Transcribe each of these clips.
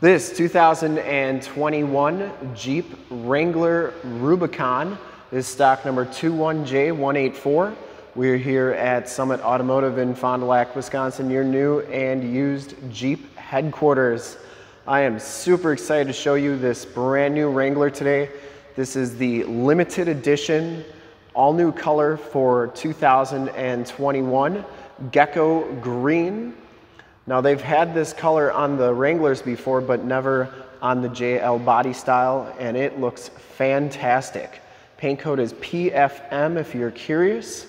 This 2021 Jeep Wrangler Rubicon is stock number 21J184. We're here at Summit Automotive in Fond du Lac, Wisconsin, your new and used Jeep headquarters. I am super excited to show you this brand new Wrangler today. This is the limited edition, all new color for 2021, Gecko Green. Now they've had this color on the Wranglers before, but never on the JL body style, and it looks fantastic. Paint code is PFM if you're curious.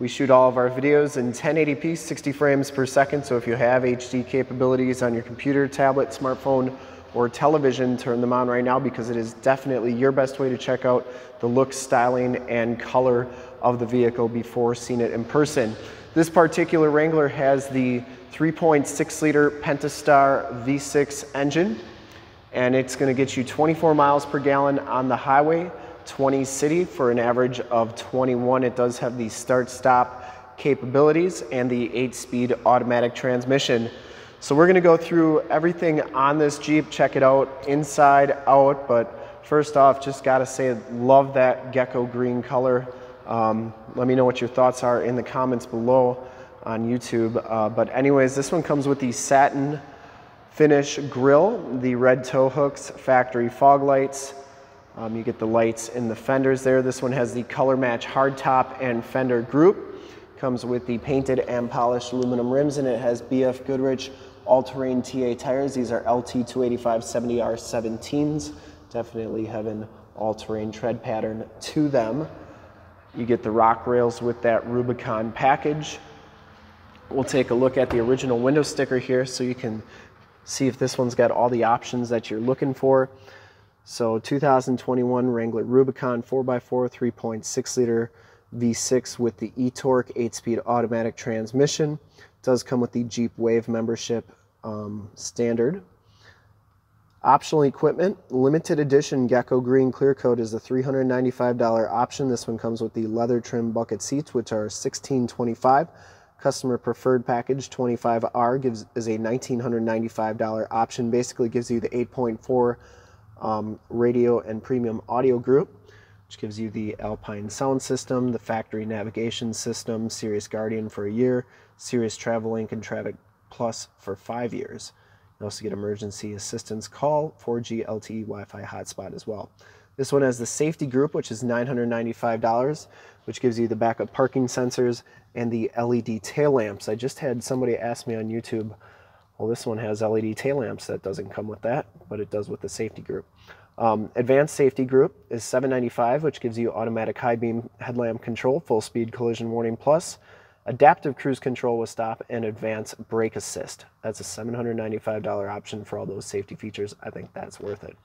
We shoot all of our videos in 1080p, 60 frames per second, so if you have HD capabilities on your computer, tablet, smartphone, or television, turn them on right now because it is definitely your best way to check out the look, styling, and color of the vehicle before seeing it in person. This particular Wrangler has the 3.6 liter Pentastar V6 engine, and it's going to get you 24 miles per gallon on the highway, 20 city for an average of 21. It does have the start-stop capabilities and the 8-speed automatic transmission. So we're going to go through everything on this Jeep, check it out inside out, but first off, just got to say, love that Gecko Green color. Let me know what your thoughts are in the comments below on YouTube. But anyways, this one comes with the satin finish grille, the red tow hooks, factory fog lights. You get the lights in the fenders there. This one has the color match hardtop and fender group. Comes with the painted and polished aluminum rims, and it has BF Goodrich all-terrain TA tires. These are LT 285/70R17s. Definitely have an all-terrain tread pattern to them. You get the Rock Rails with that Rubicon package. We'll take a look at the original window sticker here so you can see if this one's got all the options that you're looking for. So 2021 Wrangler Rubicon 4x4 3.6 liter V6 with the e-torque 8-speed automatic transmission. Does come with the Jeep Wave membership standard. Optional equipment, limited edition Gecko Green clear coat is a $395 option. This one comes with the leather trim bucket seats, which are $1,625. Customer preferred package 25R is a $1,995 option. Basically gives you the 8.4 radio and premium audio group, which gives you the Alpine sound system, the factory navigation system, Sirius Guardian for a year, Sirius Travel Link and Traffic Plus for 5 years. You also get emergency assistance call, 4G LTE Wi-Fi hotspot as well. This one has the safety group, which is $995, which gives you the backup parking sensors and the LED tail lamps. I just had somebody ask me on YouTube, well, this one has LED tail lamps. That doesn't come with that, but it does with the safety group. Advanced safety group is $795, which gives you automatic high beam headlamp control, full speed collision warning plus, adaptive cruise control with stop, and advanced brake assist. That's a $795 option for all those safety features. I think that's worth it.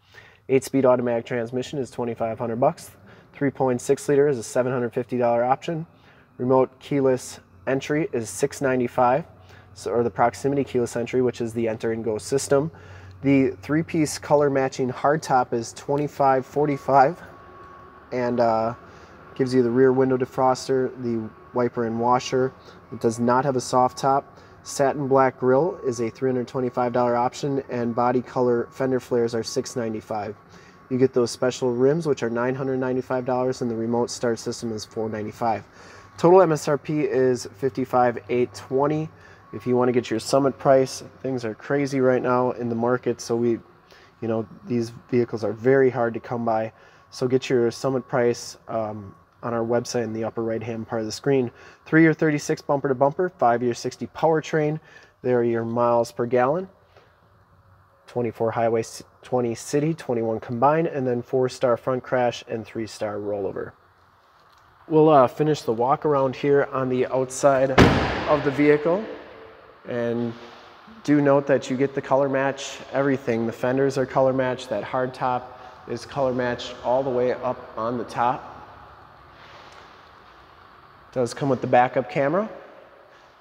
8-speed automatic transmission is $2,500. 3.6 liter is a $750 option. Remote keyless entry is $695, or the proximity keyless entry, which is the enter and go system. The 3-piece color matching hardtop is $2,545, and gives you the rear window defroster, the wiper and washer. It does not have a soft top. Satin black grille is a $325 option, and body color fender flares are $695. You get those special rims, which are $995, and the remote start system is $495. Total MSRP is $55,820. If you want to get your Summit price, things are crazy right now in the market, so these vehicles are very hard to come by. So get your Summit price on our website in the upper right-hand part of the screen. 3-year 36 bumper to bumper, 5-year 60 powertrain. There are your miles per gallon. 24 highway, 20 city, 21 combined, and then 4-star front crash and 3-star rollover. We'll finish the walk around here on the outside of the vehicle, and do note that you get the color match everything. The fenders are color matched, that hard top is color matched all the way up on the top. Does come with the backup camera,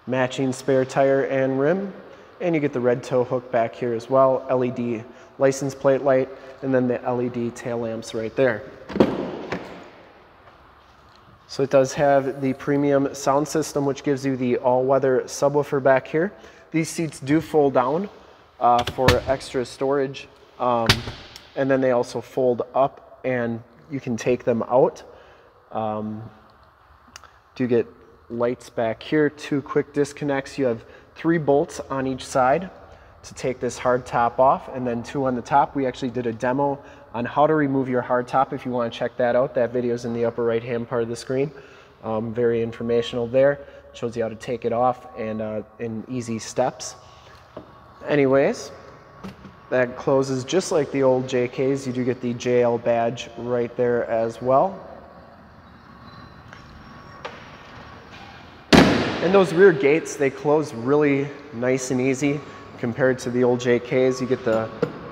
matching spare tire and rim, and you get the red tow hook back here as well, LED license plate light, and then the LED tail lamps right there. So it does have the premium sound system, which gives you the all-weather subwoofer back here. These seats do fold down for extra storage. And then they also fold up and you can take them out. Do get lights back here, 2 quick disconnects. You have 3 bolts on each side to take this hard top off, and then 2 on the top. We actually did a demo on how to remove your hard top if you want to check that out. That video is in the upper right hand part of the screen. Very informational there. Shows you how to take it off and in easy steps. Anyways, that closes just like the old JKs. You do get the JL badge right there as well. And those rear gates, they close really nice and easy compared to the old JKs. You get the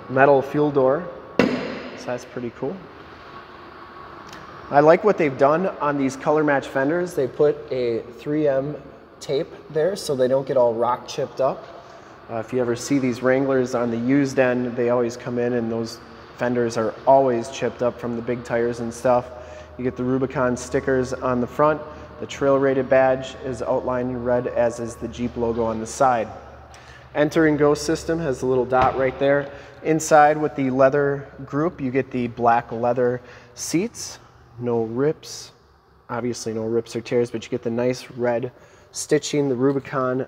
metal fuel door, so that's pretty cool. I like what they've done on these color match fenders. They put a 3M tape there so they don't get all rock chipped up. If you ever see these Wranglers on the used end, they always come in and those fenders are always chipped up from the big tires and stuff. You get the Rubicon stickers on the front. The trail rated badge is outlined in red, as is the Jeep logo on the side. Enter and go system has a little dot right there. Inside with the leather group, you get the black leather seats. No rips, obviously no rips or tears, but you get the nice red stitching, the Rubicon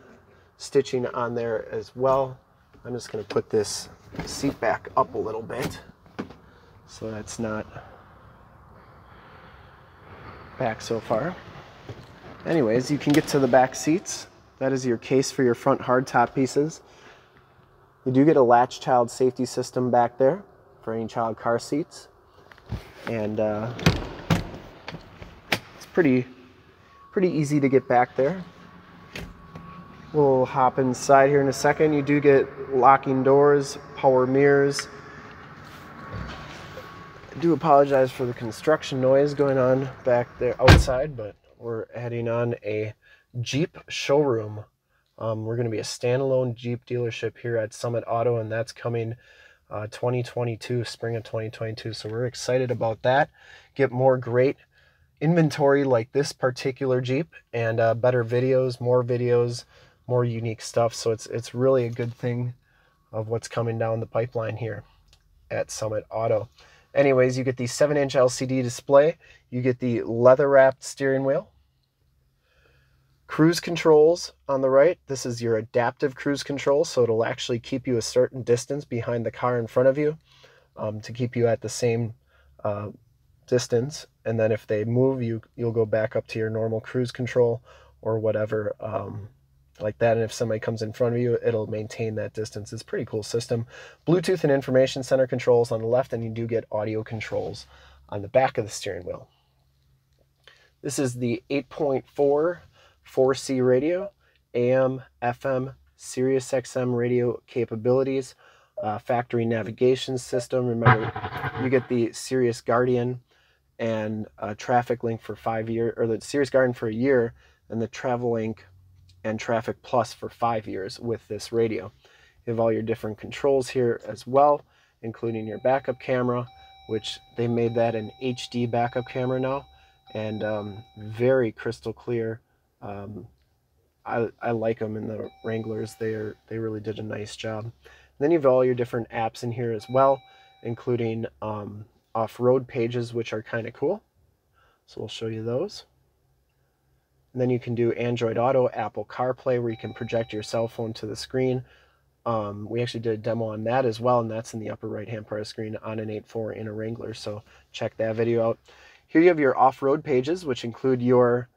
stitching on there as well. I'm just gonna put this seat back up a little bit so that's not back so far. Anyways, you can get to the back seats. That is your case for your front hardtop pieces. You do get a latch child safety system back there for any child car seats. And it's pretty easy to get back there. We'll hop inside here in a second. You do get locking doors, power mirrors. I do apologize for the construction noise going on back there outside, but we're heading on a Jeep showroom. We're going to be a standalone Jeep dealership here at Summit Auto, and that's coming 2022, spring of 2022. So we're excited about that. Get more great inventory like this particular Jeep, and better videos, more unique stuff. So it's really a good thing of what's coming down the pipeline here at Summit Auto. Anyways, you get the 7-inch LCD display. You get the leather-wrapped steering wheel. Cruise controls on the right. This is your adaptive cruise control, so it'll actually keep you a certain distance behind the car in front of you to keep you at the same distance. And then if they move, you'll go back up to your normal cruise control or whatever like that. And if somebody comes in front of you, it'll maintain that distance. It's a pretty cool system. Bluetooth and information center controls on the left, and you do get audio controls on the back of the steering wheel. This is the 8.4 4C radio, AM, FM, Sirius XM radio capabilities, factory navigation system. Remember, you get the Sirius Guardian and Traffic Link for 5 years, or the Sirius Guardian for a year, and the Travel Link and Traffic Plus for 5 years with this radio. You have all your different controls here as well, including your backup camera, which they made that an HD backup camera now, and very crystal clear. I like them in the Wranglers. They really did a nice job. And then you have all your different apps in here as well, including off-road pages, which are kind of cool. So we'll show you those. And then you can do Android Auto, Apple CarPlay, where you can project your cell phone to the screen. We actually did a demo on that as well, and that's in the upper right-hand part of the screen on an 8.4 in a Wrangler. So check that video out. Here you have your off-road pages, which include your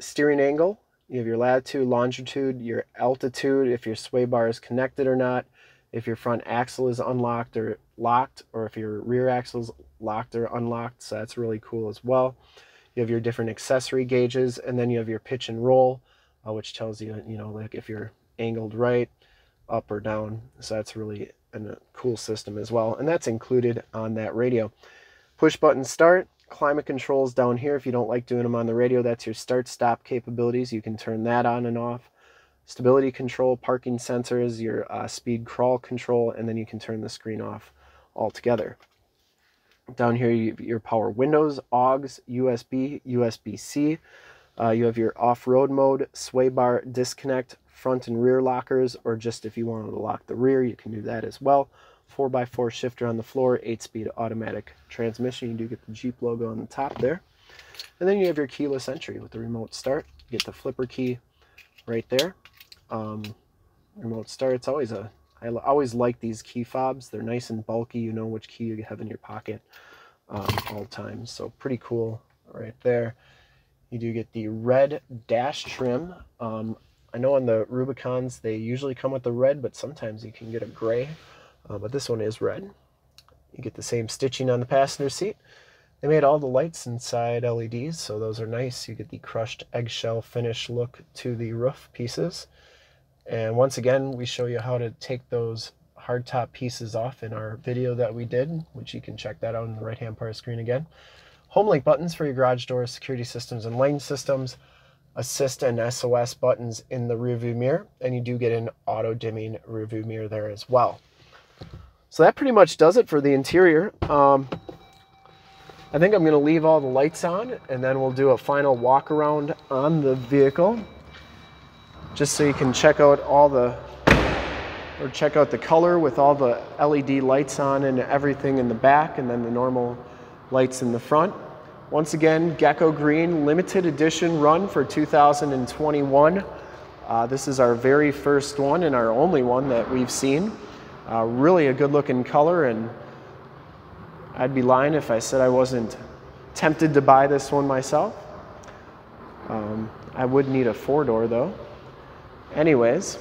steering angle. You have your latitude, longitude, your altitude, if your sway bar is connected or not, if your front axle is unlocked or locked, or if your rear axle is locked or unlocked. So that's really cool as well. You have your different accessory gauges, and then you have your pitch and roll, which tells you, like if you're angled right, up or down. So that's really a cool system as well, and that's included on that radio. Push button start. Climate controls down here. If you don't like doing them on the radio, that's your start stop capabilities. You can turn that on and off. Stability control, parking sensors, your speed crawl control, and then you can turn the screen off altogether. Down here you have your power windows, AUGs, USB, USB-C. You have your off-road mode, sway bar disconnect, front and rear lockers, or just if you wanted to lock the rear, you can do that as well. 4x4 shifter on the floor, 8-speed automatic transmission. You do get the Jeep logo on the top there. And then you have your keyless entry with the remote start. You get the flipper key right there. Remote start, it's always a, I always like these key fobs. They're nice and bulky. You know which key you have in your pocket all times. So pretty cool right there. You do get the red dash trim. I know on the Rubicons, they usually come with the red, but sometimes you can get a gray. But this one is red. You get the same stitching on the passenger seat. They made all the lights inside LEDs, so those are nice. You get the crushed eggshell finish look to the roof pieces. And once again, we show you how to take those hardtop pieces off in our video that we did, which you can check that out in the right-hand part of the screen again. Home link buttons for your garage doors, security systems, and lane systems. Assist and SOS buttons in the rearview mirror. And you do get an auto-dimming rearview mirror there as well. So that pretty much does it for the interior. I think I'm going to leave all the lights on, and then we'll do a final walk around on the vehicle, just so you can check out all the, or check out the color with all the LED lights on and everything in the back, and then the normal lights in the front. Once again, Gecko Green, limited edition run for 2021. This is our very first one and our only one that we've seen. Really a good looking color, and I'd be lying if I said I wasn't tempted to buy this one myself. I would need a 4-door though. Anyways,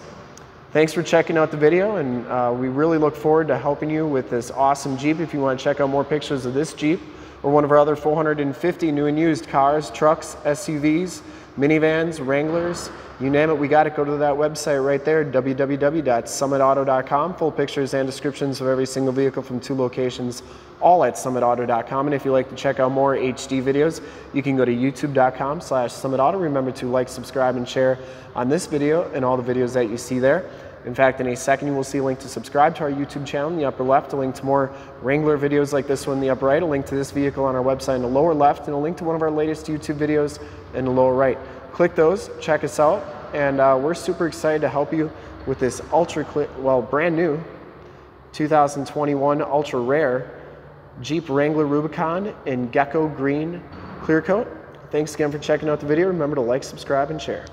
thanks for checking out the video, and we really look forward to helping you with this awesome Jeep. If you want to check out more pictures of this Jeep or one of our other 450 new and used cars, trucks, SUVs, minivans, Wranglers, you name it, we got it. Go to that website right there, www.summitauto.com. Full pictures and descriptions of every single vehicle from 2 locations, all at summitauto.com. And if you'd like to check out more HD videos, you can go to youtube.com/summitauto. Remember to like, subscribe, and share on this video and all the videos that you see there. In fact, in a second, you will see a link to subscribe to our YouTube channel in the upper left, a link to more Wrangler videos like this one in the upper right, a link to this vehicle on our website in the lower left, and a link to one of our latest YouTube videos in the lower right. Click those, check us out, and we're super excited to help you with this brand new 2021 ultra rare Jeep Wrangler Rubicon in Gecko Green clear coat. Thanks again for checking out the video. Remember to like, subscribe, and share.